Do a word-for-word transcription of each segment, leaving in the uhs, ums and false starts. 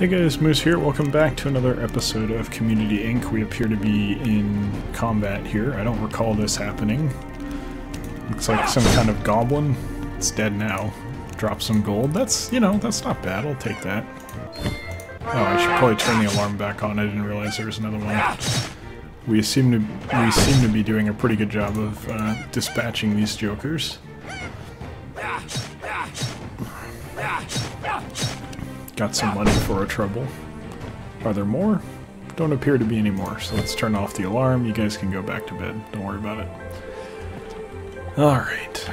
Hey guys, Moose here. Welcome back to another episode of Community Incorporated. We appear to be in combat here. I don't recall this happening. Looks like some kind of goblin. It's dead now. Drop some gold. That's, you know, that's not bad. I'll take that. Oh, I should probably turn the alarm back on. I didn't realize there was another one. We seem to, we seem to be doing a pretty good job of uh, dispatching these jokers. Got some money for our trouble. Are there more? Don't appear to be any more, so let's turn off the alarm. You guys can go back to bed. Don't worry about it. Alright.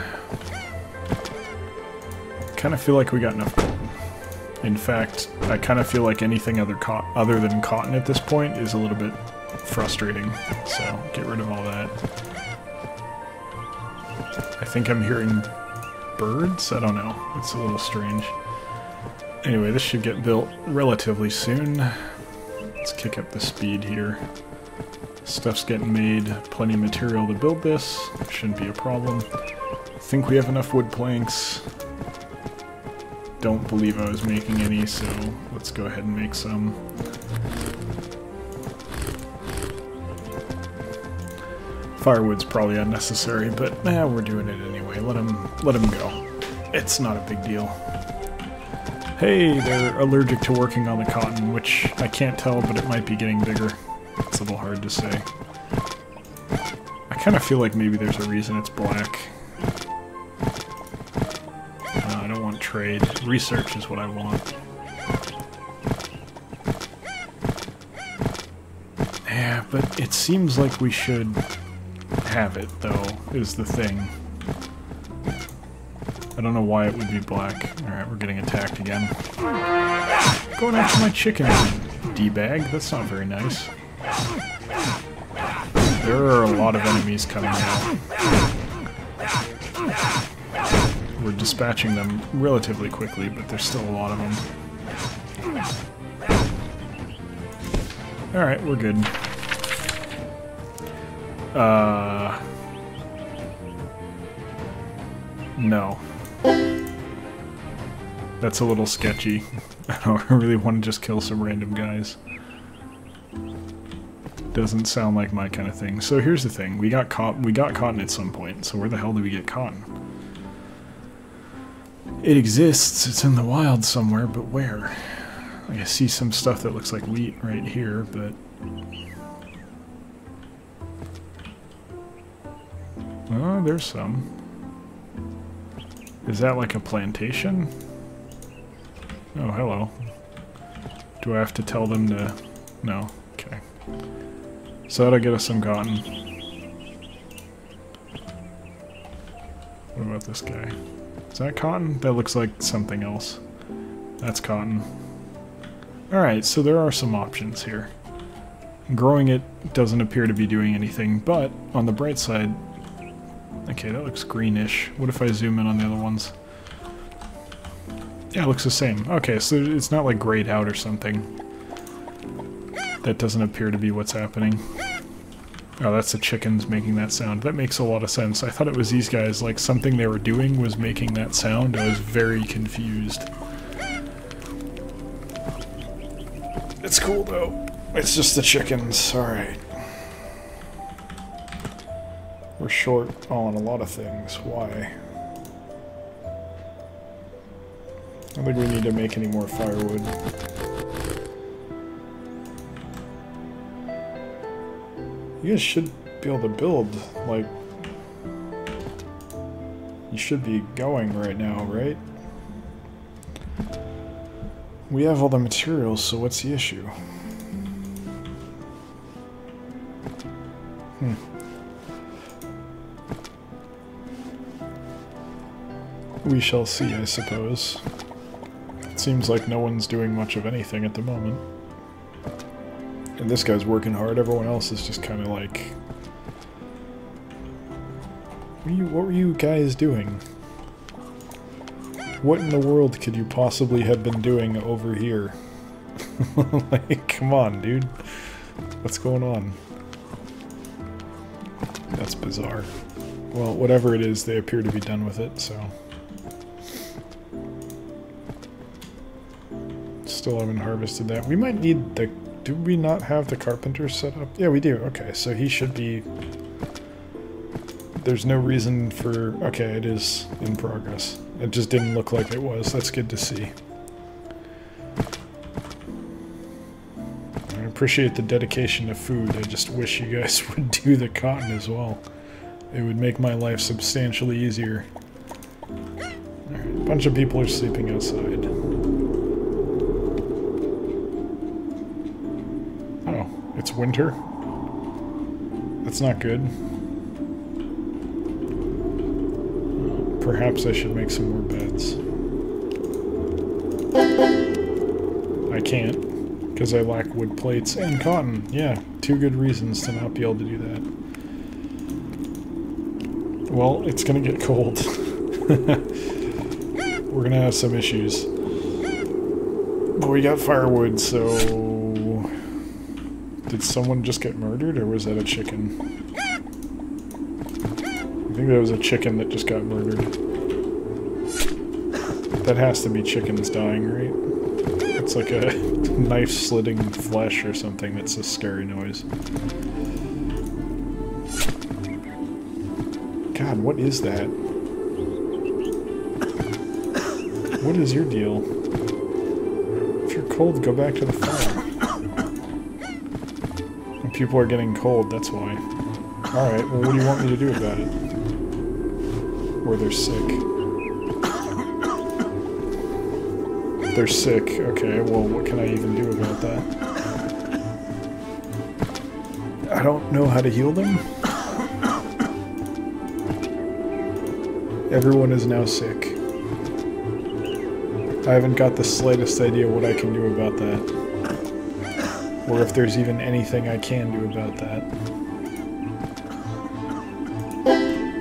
Kind of feel like we got enough gold. In fact, I kind of feel like anything other, co other than cotton at this point is a little bit frustrating, so get rid of all that. I think I'm hearing birds? I don't know. It's a little strange. Anyway, this should get built relatively soon. Let's kick up the speed here. Stuff's getting made. Plenty of material to build this. Shouldn't be a problem. I think we have enough wood planks. Don't believe I was making any, so let's go ahead and make some. Firewood's probably unnecessary, but nah, we're doing it anyway. Let them, let them go. It's not a big deal. Hey, they're allergic to working on the cotton, which I can't tell, but it might be getting bigger. It's a little hard to say. I kind of feel like maybe there's a reason it's black. Uh, I don't want trade. Research is what I want. Yeah, but it seems like we should have it, though, is the thing. I don't know why it would be black. Alright, we're getting attacked again. Going after my chicken, D-bag. That's not very nice. There are a lot of enemies coming out. We're dispatching them relatively quickly, but there's still a lot of them. Alright, we're good. Uh... No. That's a little sketchy. I don't really want to just kill some random guys. Doesn't sound like my kind of thing. So here's the thing. We got caught we got cotton at some point, so where the hell did we get cotton? It exists, it's in the wild somewhere, but where? I see some stuff that looks like wheat right here, but oh, there's some. Is that like a plantation? Oh, hello. Do I have to tell them to... No. Okay. So that'll get us some cotton. What about this guy? Is that cotton? That looks like something else. That's cotton. Alright, so there are some options here. Growing it doesn't appear to be doing anything, but on the bright side... Okay, that looks greenish. What if I zoom in on the other ones? Yeah, it looks the same. Okay, so it's not like grayed out or something. That doesn't appear to be what's happening. Oh, that's the chickens making that sound. That makes a lot of sense. I thought it was these guys, like something they were doing was making that sound. I was very confused. It's cool though. It's just the chickens. Alright. We're short on a lot of things. Why? I don't think we need to make any more firewood. You guys should be able to build, like... You should be going right now, right? We have all the materials, so what's the issue? Hmm. We shall see, I suppose. It seems like no one's doing much of anything at the moment. And this guy's working hard, everyone else is just kind of like... What were, you, what were you guys doing? What in the world could you possibly have been doing over here? Like, come on, dude. What's going on? That's bizarre. Well, whatever it is, they appear to be done with it, so... Still haven't harvested that. We might need the... Do we not have the carpenter set up? Yeah, we do. Okay, so he should be... There's no reason for... Okay, it is in progress. It just didn't look like it was. That's good to see. I appreciate the dedication to food. I just wish you guys would do the cotton as well. It would make my life substantially easier. Alright, a bunch of people are sleeping outside. Oh, it's winter? That's not good. Perhaps I should make some more beds. I can't, because I lack wood plates and cotton. Yeah, two good reasons to not be able to do that. Well, it's going to get cold. We're going to have some issues. But we got firewood, so... Did someone just get murdered, or was that a chicken? I think there was a chicken that just got murdered. That has to be chickens dying, right? It's like a knife slitting flesh or something. That's a scary noise. God, what is that? What is your deal? If you're cold, go back to the fire. And people are getting cold, that's why. Alright, well what do you want me to do about it? Or they're sick. They're sick. Okay, well, what can I even do about that? I don't know how to heal them. Everyone is now sick. I haven't got the slightest idea what I can do about that. Or if there's even anything I can do about that.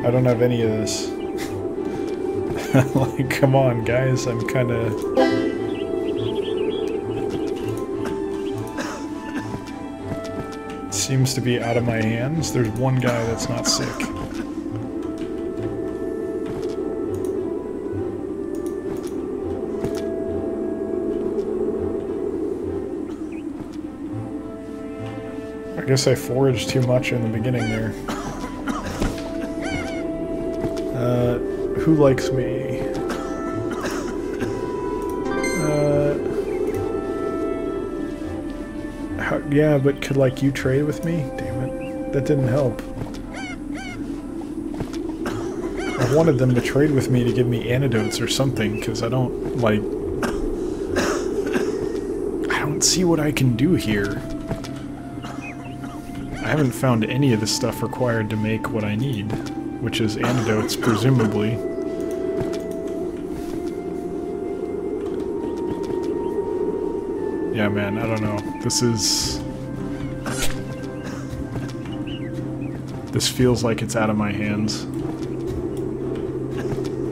I don't have any of this. Like, come on, guys, I'm kind of... Seems to be out of my hands. There's one guy that's not sick. I guess I foraged too much in the beginning there. Uh, who likes me? Uh, how, yeah, but could, like, you trade with me? Damn it. That didn't help. I wanted them to trade with me to give me antidotes or something, because I don't, like... I don't see what I can do here. I haven't found any of the stuff required to make what I need. Which is antidotes, presumably. Yeah, man, I don't know. This is... This feels like it's out of my hands.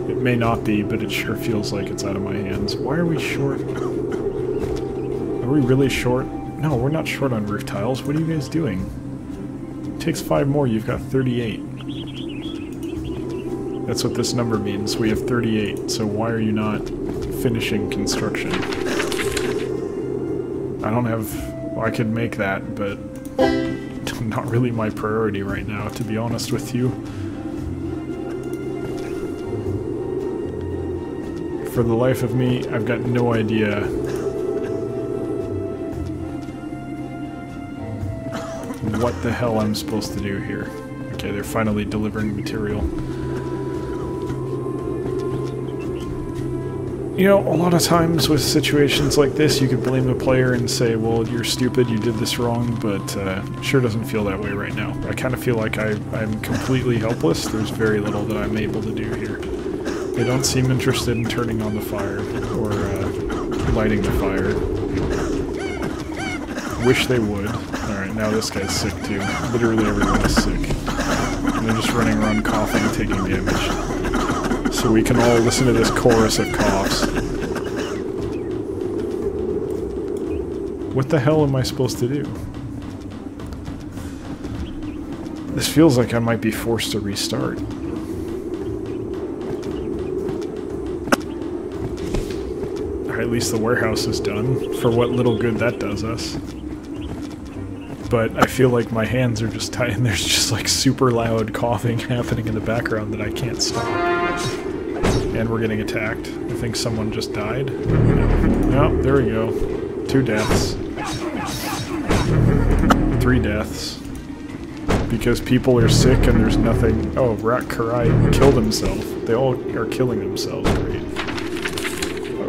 It may not be, but it sure feels like it's out of my hands. Why are we short? Are we really short? No, we're not short on roof tiles. What are you guys doing? It takes five more, you've got thirty-eight. That's what this number means. We have thirty-eight, so why are you not finishing construction? I don't have... Well, I could make that, but... Not really my priority right now, to be honest with you. For the life of me, I've got no idea... what the hell I'm supposed to do here. Okay, they're finally delivering material. You know, a lot of times with situations like this, you could blame the player and say, well, you're stupid, you did this wrong, but uh, it sure doesn't feel that way right now. I kind of feel like I, I'm completely helpless. There's very little that I'm able to do here. They don't seem interested in turning on the fire, or uh, lighting the fire. Wish they would. Alright, now this guy's sick too. Literally everyone is sick. And they're just running around coughing and taking damage. So we can all listen to this chorus of coughs. What the hell am I supposed to do? This feels like I might be forced to restart. Alright, at least the warehouse is done, for what little good that does us. But I feel like my hands are just tight, and there's just like super loud coughing happening in the background that I can't stop. And we're getting attacked. I think someone just died. Oh, there we go. Two deaths. Three deaths. Because people are sick and there's nothing... Oh, Rakkarai killed himself. They all are killing themselves. Great. Oh,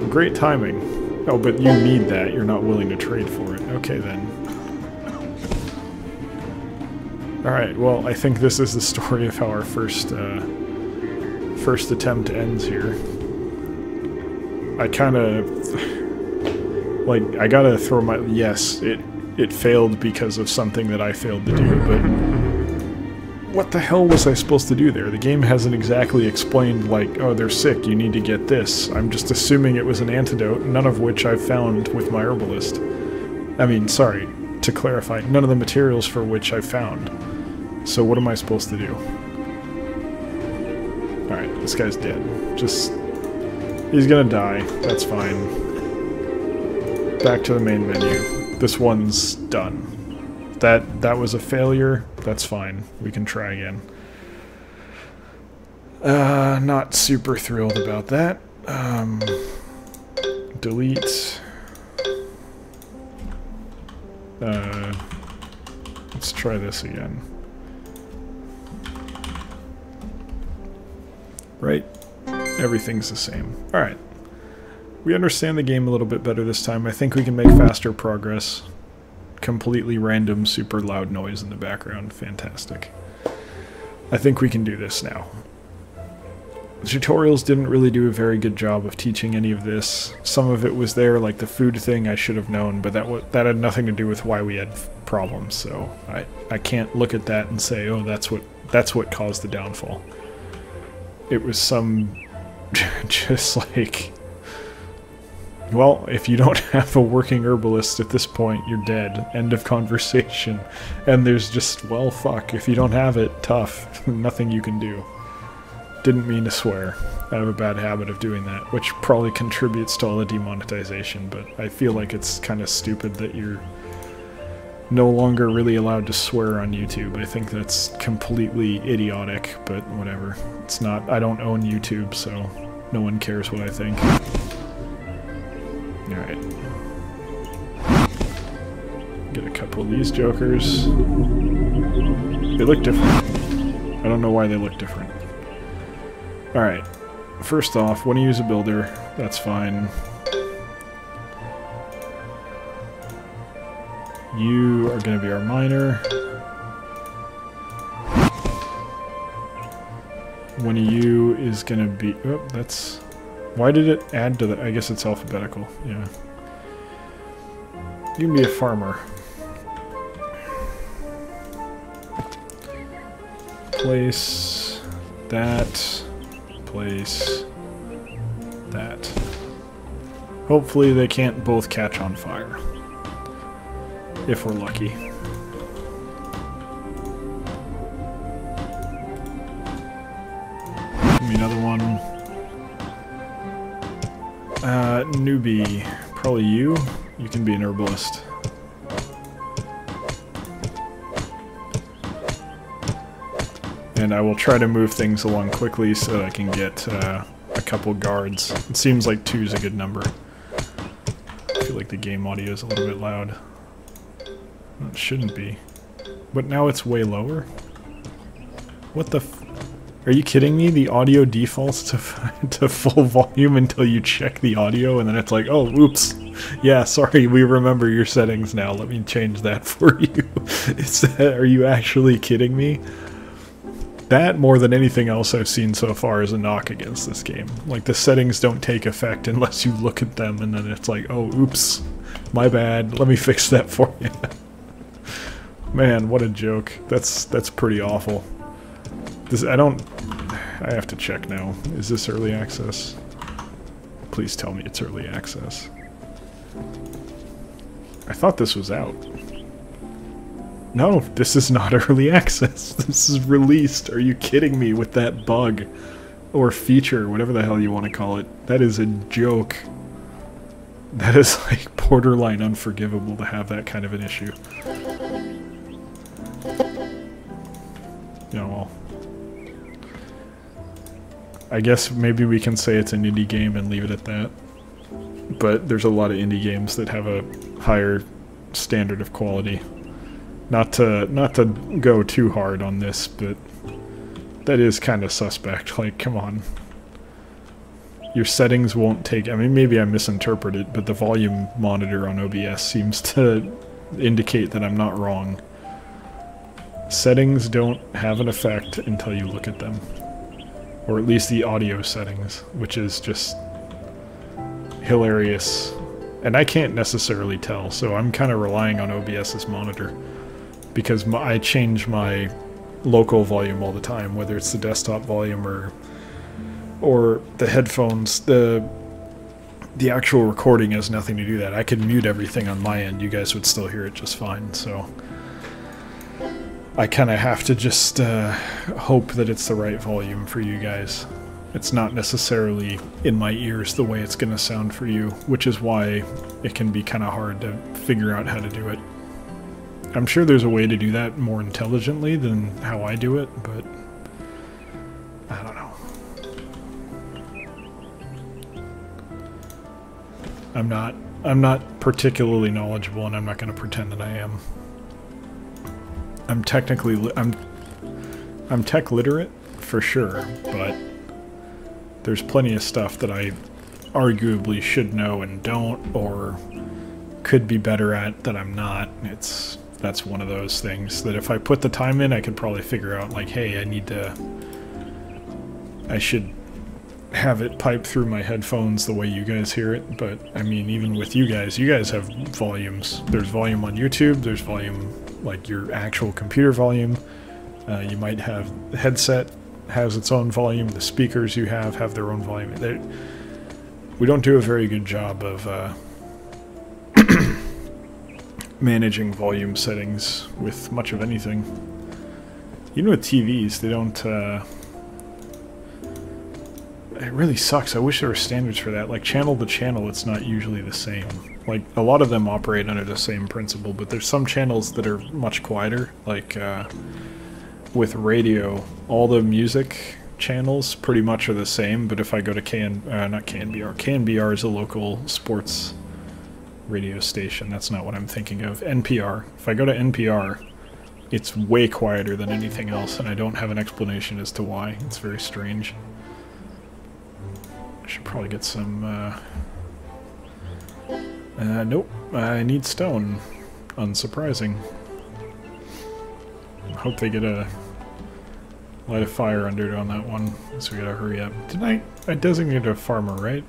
great timing. Oh, but you need that. You're not willing to trade for it. Okay, then. Alright, well, I think this is the story of how our first, uh, first attempt ends here. I kind of... Like, I gotta throw my... Yes, it, it failed because of something that I failed to do, but... What the hell was I supposed to do there? The game hasn't exactly explained, like, oh, they're sick, you need to get this. I'm just assuming it was an antidote, none of which I've found with my herbalist. I mean, sorry, to clarify, none of the materials for which I've found. So what am I supposed to do? Alright, this guy's dead. Just... He's gonna die. That's fine. Back to the main menu. This one's done. That, that was a failure. That's fine. We can try again. Uh, not super thrilled about that. Um, delete. Uh, let's try this again. Right? Everything's the same. Alright. We understand the game a little bit better this time. I think we can make faster progress. Completely random, super loud noise in the background. Fantastic. I think we can do this now. The tutorials didn't really do a very good job of teaching any of this. Some of it was there, like the food thing I should have known, but that w that had nothing to do with why we had problems, so I, I can't look at that and say, oh, that's what, that's what caused the downfall. It was some... just like... Well, if you don't have a working herbalist at this point, you're dead. End of conversation. And there's just, well, fuck, if you don't have it, tough. Nothing you can do. Didn't mean to swear. I have a bad habit of doing that, which probably contributes to all the demonetization, but I feel like it's kind of stupid that you're no longer really allowed to swear on YouTube. I think that's completely idiotic, but whatever. It's not, I don't own YouTube, so no one cares what I think. Alright. Get a couple of these jokers. They look different. I don't know why they look different. Alright. First off, when you use a builder, that's fine. You are going to be our miner. One of you is going to be... Oh, that's... Why did it add to the... I guess it's alphabetical. Yeah. You can be a farmer. Place that. Place that. Hopefully they can't both catch on fire. If we're lucky. Give me another one. Uh, newbie, probably you. You can be an herbalist. And I will try to move things along quickly so that I can get uh, a couple guards. It seems like two's a good number. I feel like the game audio is a little bit loud. Well, it shouldn't be. But now it's way lower? What the f- Are you kidding me? The audio defaults to, to full volume until you check the audio, and then it's like, oh, oops. Yeah, sorry, we remember your settings now. Let me change that for you. Is that, are you actually kidding me? That, more than anything else I've seen so far, is a knock against this game. Like, the settings don't take effect unless you look at them, and then it's like, oh, oops. My bad. Let me fix that for you. Man, what a joke. That's, that's pretty awful. This, I don't... I have to check now. Is this early access? Please tell me it's early access. I thought this was out. No, this is not early access. This is released. Are you kidding me with that bug? Or feature, whatever the hell you want to call it. That is a joke. That is like borderline unforgivable to have that kind of an issue. You know, well, I guess maybe we can say it's an indie game and leave it at that. But there's a lot of indie games that have a higher standard of quality. Not to not to go too hard on this, but that is kind of suspect. Like, come on. Your settings won't take... I mean, maybe I misinterpret it, but the volume monitor on O B S seems to indicate that I'm not wrong. Settings don't have an effect until you look at them. Or at least the audio settings, which is just hilarious. And I can't necessarily tell, so I'm kind of relying on OBS's monitor. Because my, I change my local volume all the time, whether it's the desktop volume or... or the headphones, the the actual recording has nothing to do that. I could mute everything on my end, you guys would still hear it just fine, so... I kind of have to just uh, hope that it's the right volume for you guys. It's not necessarily in my ears the way it's going to sound for you, which is why it can be kind of hard to figure out how to do it. I'm sure there's a way to do that more intelligently than how I do it, but... I don't know. I'm not, I'm not particularly knowledgeable, and I'm not going to pretend that I am. I'm technically, li I'm, I'm tech literate, for sure, but there's plenty of stuff that I arguably should know and don't, or could be better at that I'm not. It's, that's one of those things that if I put the time in, I could probably figure out, like, hey, I need to, I should... have it pipe through my headphones the way you guys hear it, but I mean, even with you guys, you guys have volumes. There's volume on YouTube, there's volume, like your actual computer volume. Uh, you might have, the headset has its own volume, the speakers you have have their own volume. They're, we don't do a very good job of uh, managing volume settings with much of anything. Even with T Vs, they don't... Uh, It really sucks. I wish there were standards for that. Like, channel to channel, it's not usually the same. Like, a lot of them operate under the same principle, but there's some channels that are much quieter. Like, uh, with radio, all the music channels pretty much are the same, but if I go to K N... Uh, not K N B R. K N B R is a local sports radio station. That's not what I'm thinking of. N P R. If I go to N P R, it's way quieter than anything else, and I don't have an explanation as to why. It's very strange. I should probably get some, uh... Uh, nope. I need stone. Unsurprising. I hope they get a... light a fire under it on that one, so we gotta hurry up. Didn't I... I designated a farmer, right?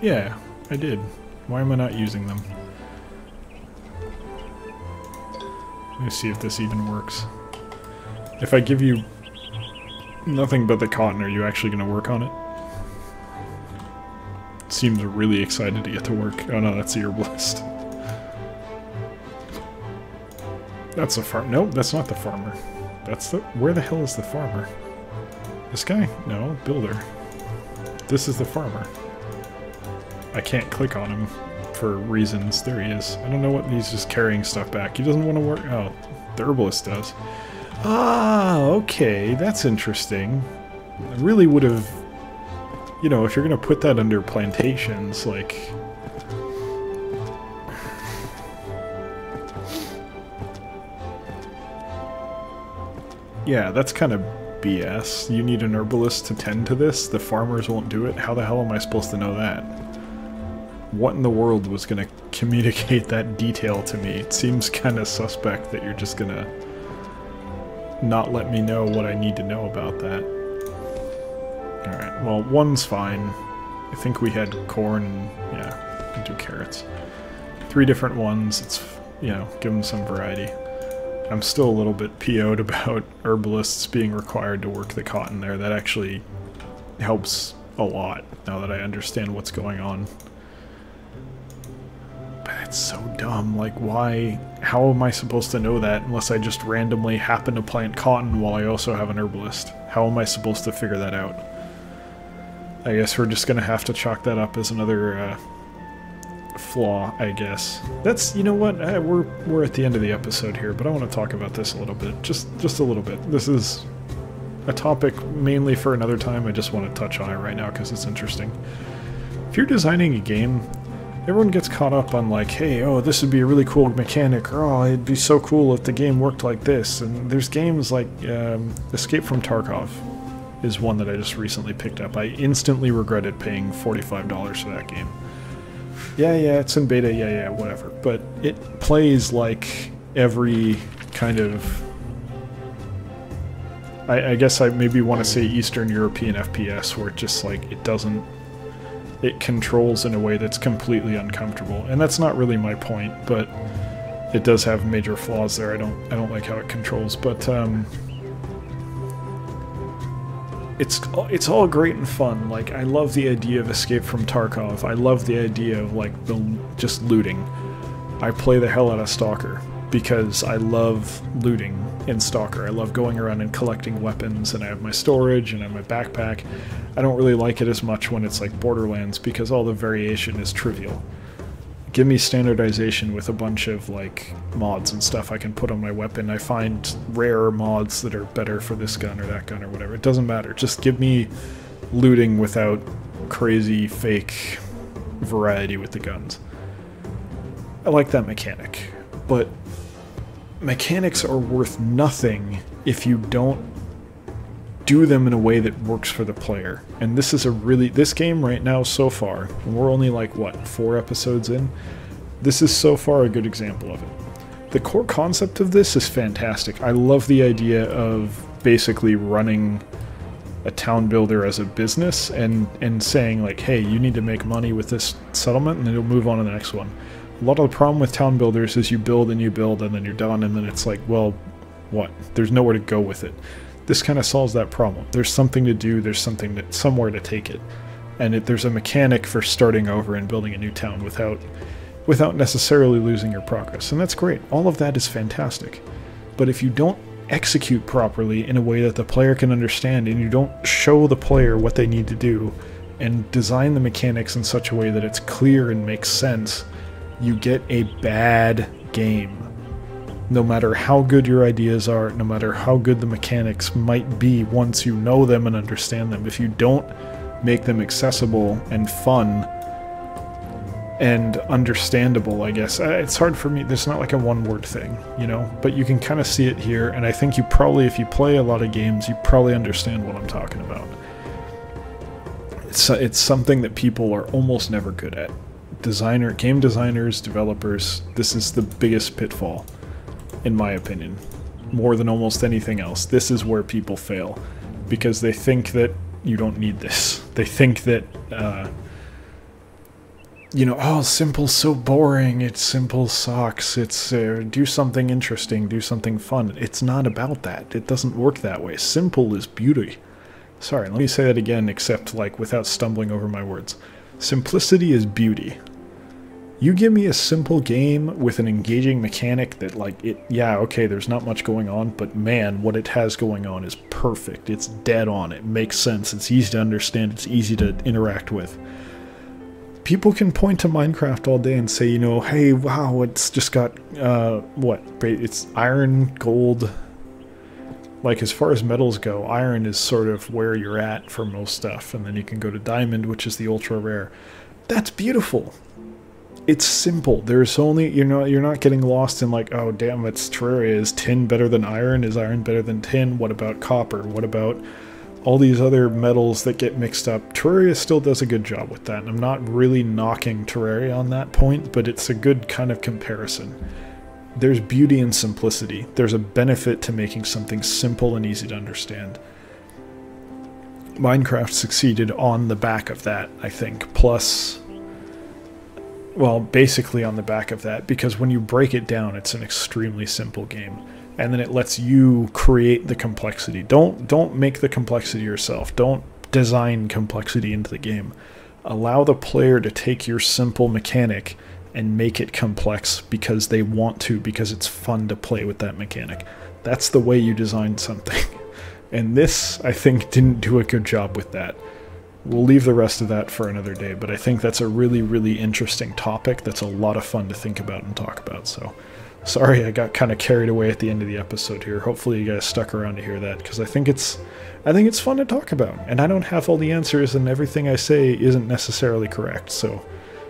Yeah, I did. Why am I not using them? Let me see if this even works. If I give you... nothing but the cotton, are you actually gonna work on it? Seems really excited to get to work. Oh no, that's the herb list. That's a farm. Nope, that's not the farmer. That's the... where the hell is the farmer? This guy? No, builder. This is the farmer. I can't click on him for reasons. There he is. I don't know what... he's just carrying stuff back. He doesn't want to work... oh, the herbalist does. Ah, okay, that's interesting. I really would have... you know, if you're going to put that under plantations, like... yeah, that's kind of B S. You need an herbalist to tend to this. The farmers won't do it. How the hell am I supposed to know that? What in the world was going to communicate that detail to me? It seems kind of suspect that you're just going to not let me know what I need to know about that. Alright, well, one's fine. I think we had corn, yeah, and two carrots. Three different ones, it's, you know, give them some variety. I'm still a little bit P O'd about herbalists being required to work the cotton there. That actually helps a lot, now that I understand what's going on. But it's so dumb, like, why, how am I supposed to know that unless I just randomly happen to plant cotton while I also have an herbalist? How am I supposed to figure that out? I guess we're just going to have to chalk that up as another uh, flaw, I guess. That's, you know what, I, we're we're at the end of the episode here, but I want to talk about this a little bit, just just a little bit. This is a topic mainly for another time. I just want to touch on it right now because it's interesting. If you're designing a game, everyone gets caught up on like, hey, oh, this would be a really cool mechanic, or oh, it'd be so cool if the game worked like this. And there's games like um, Escape from Tarkov is one that I just recently picked up. I instantly regretted paying forty-five dollars for that game. Yeah, yeah, it's in beta, yeah, yeah, whatever. But it plays like every kind of... I, I guess I maybe want to say Eastern European F P S, where it just like, it doesn't... it controls in a way that's completely uncomfortable, and that's not really my point, but it does have major flaws there. I don't I don't like how it controls, but um, it's it's all great and fun. Like, I love the idea of Escape from Tarkov. I love the idea of like the just looting. I play the hell out of Stalker because I love looting in Stalker. I love going around and collecting weapons, and I have my storage and I have my backpack. I don't really like it as much when it's like Borderlands because all the variation is trivial. Give me standardization with a bunch of like mods and stuff I can put on my weapon. I find rarer mods that are better for this gun or that gun or whatever. It doesn't matter. Just give me looting without crazy fake variety with the guns. I like that mechanic, but mechanics are worth nothing if you don't do them in a way that works for the player. And this is a really, this game right now so far, and we're only like, what, four episodes in? This is so far a good example of it. The core concept of this is fantastic. I love the idea of basically running a town builder as a business and, and saying like, hey, you need to make money with this settlement and then you'll move on to the next one. A lot of the problem with town builders is you build and you build and then you're done, and then it's like, well, what? There's nowhere to go with it. This kind of solves that problem. There's something to do, there's something that, somewhere to take it. And it, there's a mechanic for starting over and building a new town without, without necessarily losing your progress. And that's great. All of that is fantastic. But if you don't execute properly in a way that the player can understand, and you don't show the player what they need to do and design the mechanics in such a way that it's clear and makes sense, you get a bad game. No matter how good your ideas are, no matter how good the mechanics might be once you know them and understand them, if you don't make them accessible and fun and understandable, I guess. It's hard for me. There's not like a one-word thing, you know? But you can kind of see it here, and I think you probably, if you play a lot of games, you probably understand what I'm talking about. It's, it's something that people are almost never good at. Designer, game designers, developers, this is the biggest pitfall. In my opinion, more than almost anything else. This is where people fail because they think that you don't need this. They think that, uh, you know, oh, simple's so boring. It's simple sucks. It's uh, do something interesting, do something fun. It's not about that. It doesn't work that way. Simple is beauty. Sorry, let me say that again, except like without stumbling over my words. Simplicity is beauty. You give me a simple game with an engaging mechanic that, like, it, yeah, okay, there's not much going on, but man, what it has going on is perfect. It's dead on. It makes sense. It's easy to understand. It's easy to interact with. People can point to Minecraft all day and say, you know, hey, wow, it's just got, uh, what? It's iron, gold. Like, as far as metals go, iron is sort of where you're at for most stuff. And then you can go to diamond, which is the ultra rare. That's beautiful. It's simple. There's only, you know, you're not getting lost in like, oh damn, it's Terraria. Is tin better than iron? Is iron better than tin? What about copper? What about all these other metals that get mixed up? Terraria still does a good job with that, and I'm not really knocking Terraria on that point, but it's a good kind of comparison. There's beauty in simplicity. There's a benefit to making something simple and easy to understand. Minecraft succeeded on the back of that, I think, plus... well, basically on the back of that, because when you break it down, it's an extremely simple game, and then it lets you create the complexity. Don't don't make the complexity yourself. Don't design complexity into the game. Allow the player to take your simple mechanic and make it complex because they want to, because it's fun to play with that mechanic. That's the way you design something. And this, I think, didn't do a good job with that. We'll leave the rest of that for another day, but I think that's a really, really interesting topic that's a lot of fun to think about and talk about. So sorry I got kind of carried away at the end of the episode here. Hopefully you guys stuck around to hear that, because I think it's I think it's fun to talk about, and I don't have all the answers, and everything I say isn't necessarily correct. So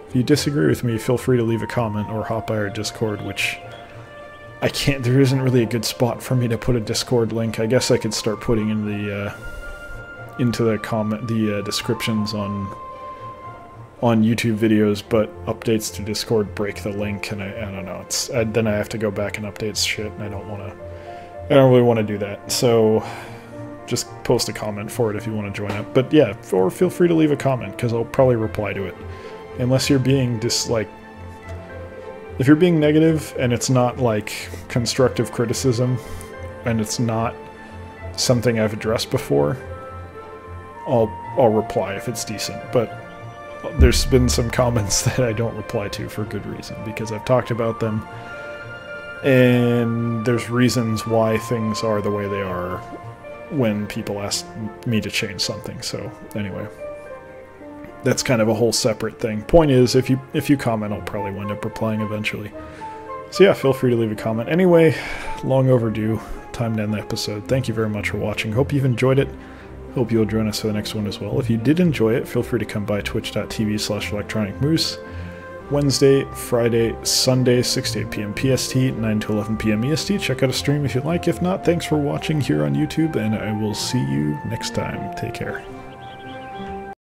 if you disagree with me, feel free to leave a comment or hop by our Discord, which I can't, there isn't really a good spot for me to put a Discord link. I guess I could start putting in the uh, into the comment the uh, descriptions on on YouTube videos, but updates to Discord break the link, and I, I don't know. It's I, then I have to go back and update shit, and I don't want to. I don't really want to do that. So just post a comment for it if you want to join up. But yeah, or feel free to leave a comment, because I'll probably reply to it, unless you're being dis like. If you're being negative and it's not like constructive criticism, and it's not something I've addressed before, I'll I'll reply if it's decent. But there's been some comments that I don't reply to for good reason, because I've talked about them, and there's reasons why things are the way they are when people ask me to change something. So anyway, that's kind of a whole separate thing. Point is, if you if you comment, I'll probably wind up replying eventually. So yeah, feel free to leave a comment. Anyway, long overdue, time to end the episode. Thank you very much for watching. Hope you've enjoyed it. Hope you'll join us for the next one as well. If you did enjoy it, feel free to come by twitch dot t v slash electronic moose. Wednesday, Friday, Sunday, six to eight p m P S T, nine to eleven p m E S T. Check out a stream if you like. If not, thanks for watching here on YouTube, and I will see you next time. Take care.